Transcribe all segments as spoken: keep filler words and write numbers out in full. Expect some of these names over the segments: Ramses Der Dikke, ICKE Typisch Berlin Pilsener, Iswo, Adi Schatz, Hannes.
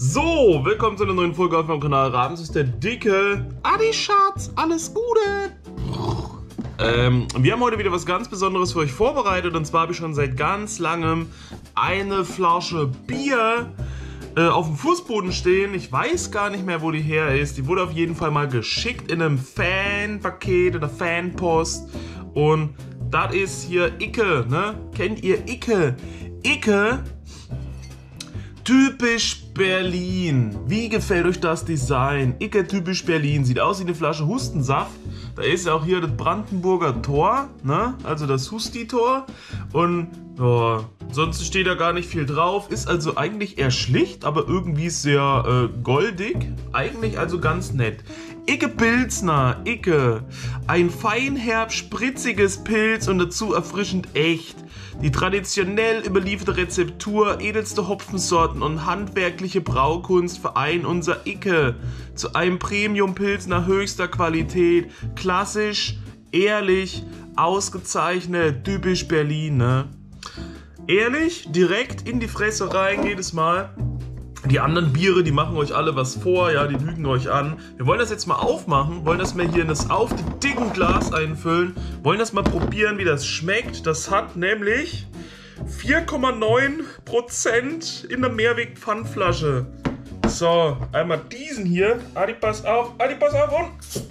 So, willkommen zu einer neuen Folge auf meinem Kanal. Ramses der Dicke. Adi Schatz, alles Gute. Ähm, wir haben heute wieder was ganz Besonderes für euch vorbereitet. Und zwar habe ich schon seit ganz langem eine Flasche Bier äh, auf dem Fußboden stehen. Ich weiß gar nicht mehr, wo die her ist. Die wurde auf jeden Fall mal geschickt in einem Fanpaket oder Fanpost. Und das ist hier Icke, ne? Kennt ihr Icke? Icke. Typisch Berlin. Wie gefällt euch das Design? Icke Typisch Berlin. Sieht aus wie eine Flasche Hustensaft. Da ist auch hier das Brandenburger Tor, ne? Also das Husti-Tor. Und oh, sonst steht da gar nicht viel drauf. Ist also eigentlich eher schlicht, aber irgendwie sehr äh, goldig. Eigentlich also ganz nett. Icke Pilsner, Icke. Ein feinherb spritziges Pilz und dazu erfrischend echt. Die traditionell überlieferte Rezeptur, edelste Hopfensorten und handwerkliche Braukunst vereinen unser Icke zu einem Premium-Pilsner höchster Qualität. Klassisch, ehrlich, ausgezeichnet, typisch Berlin, ne? Ehrlich, direkt in die Fresse rein jedes Mal. Die anderen Biere, die machen euch alle was vor, ja, die lügen euch an. Wir wollen das jetzt mal aufmachen, wollen das mal hier in das auf die dicken Glas einfüllen, wollen das mal probieren, wie das schmeckt. Das hat nämlich vier Komma neun Prozent in der Mehrweg-Pfandflasche. So, einmal diesen hier. Adi, pass auf, Adi, pass auf und...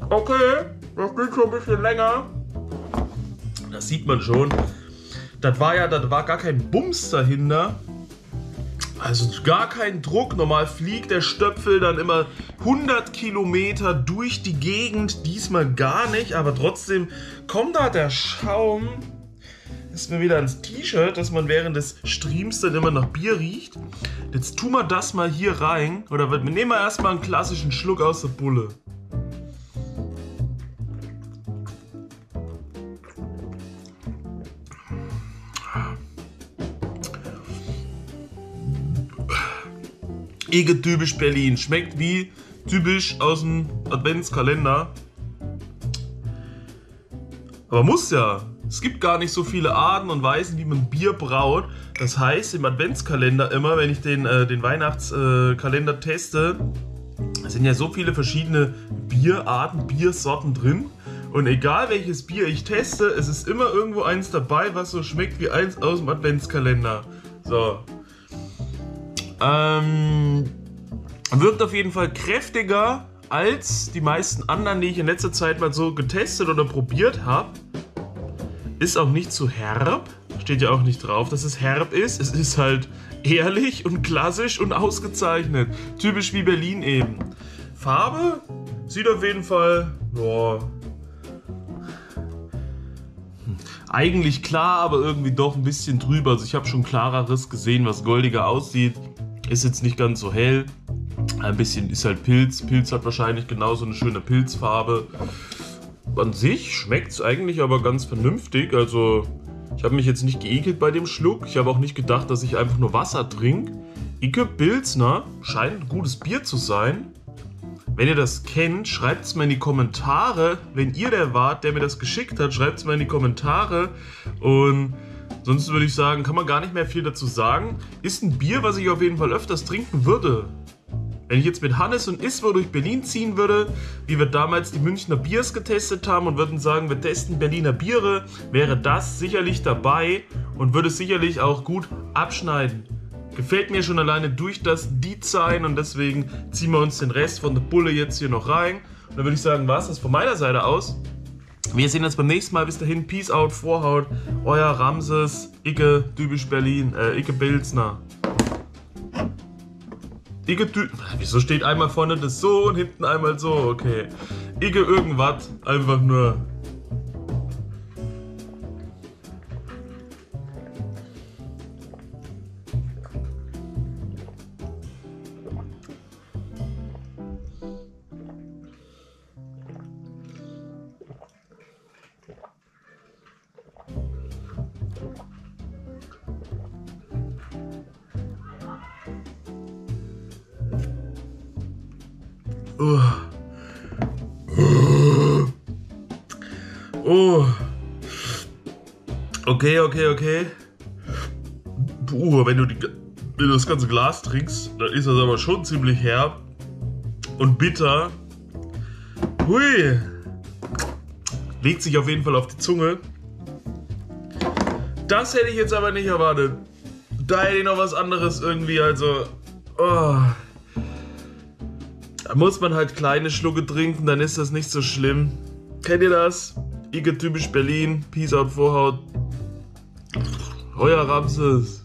Ah! Okay, das geht schon ein bisschen länger. Das sieht man schon. Das war ja, das war gar kein Bums dahinter. Also gar kein Druck. Normal fliegt der Stöpfel dann immer hundert Kilometer durch die Gegend. Diesmal gar nicht, aber trotzdem kommt da der Schaum. Ist mir wieder ins T-Shirt, dass man während des Streams dann immer nach Bier riecht. Jetzt tun wir das mal hier rein. Oder wir nehmen wir erstmal einen klassischen Schluck aus der Bulle. Icke Typisch Berlin. Schmeckt wie typisch aus dem Adventskalender. Aber muss ja. Es gibt gar nicht so viele Arten und Weisen, wie man Bier braut. Das heißt, im Adventskalender immer, wenn ich den, äh, den Weihnachtskalender äh, teste, sind ja so viele verschiedene Bierarten, Biersorten drin. Und egal welches Bier ich teste, es ist immer irgendwo eins dabei, was so schmeckt wie eins aus dem Adventskalender. So. Ähm, wirkt auf jeden Fall kräftiger als die meisten anderen, die ich in letzter Zeit mal so getestet oder probiert habe. Ist auch nicht zu herb. Steht ja auch nicht drauf, dass es herb ist. Es ist halt ehrlich und klassisch und ausgezeichnet. Typisch wie Berlin eben. Farbe sieht auf jeden Fall... Boah. Eigentlich klar, aber irgendwie doch ein bisschen drüber. Also ich habe schon klareres gesehen, was goldiger aussieht. Ist jetzt nicht ganz so hell. Ein bisschen ist halt Pilz. Pilz hat wahrscheinlich genauso eine schöne Pilzfarbe. An sich schmeckt es eigentlich aber ganz vernünftig. Also ich habe mich jetzt nicht geekelt bei dem Schluck. Ich habe auch nicht gedacht, dass ich einfach nur Wasser trinke. Icke Pilsner scheint ein gutes Bier zu sein. Wenn ihr das kennt, schreibt es mal in die Kommentare. Wenn ihr der wart, der mir das geschickt hat, schreibt es mal in die Kommentare. Und sonst würde ich sagen, kann man gar nicht mehr viel dazu sagen. Ist ein Bier, was ich auf jeden Fall öfters trinken würde. Wenn ich jetzt mit Hannes und Iswo durch Berlin ziehen würde, wie wir damals die Münchner Biers getestet haben und würden sagen, wir testen Berliner Biere, wäre das sicherlich dabei und würde sicherlich auch gut abschneiden. Gefällt mir schon alleine durch das Design und deswegen ziehen wir uns den Rest von der Bulle jetzt hier noch rein. Und dann würde ich sagen, war es das von meiner Seite aus. Wir sehen uns beim nächsten Mal. Bis dahin, Peace out, Vorhaut, euer Ramses, Icke Typisch Berlin, äh, Icke Pilsner. Icke Tü... Wieso steht einmal vorne das so und hinten einmal so? Okay. Icke irgendwas, einfach nur... Oh. Oh. Oh. Okay. Okay, okay, okay. Puh, wenn du, die, wenn du das ganze Glas trinkst, dann ist das aber schon ziemlich herb und bitter. Hui. Legt sich auf jeden Fall auf die Zunge. Das hätte ich jetzt aber nicht erwartet. Da hätte ich noch was anderes irgendwie, also... Oh. Da muss man halt kleine Schlucke trinken, dann ist das nicht so schlimm. Kennt ihr das? ICKE Typisch Berlin, Peace out, Vorhaut. Euer Ramses.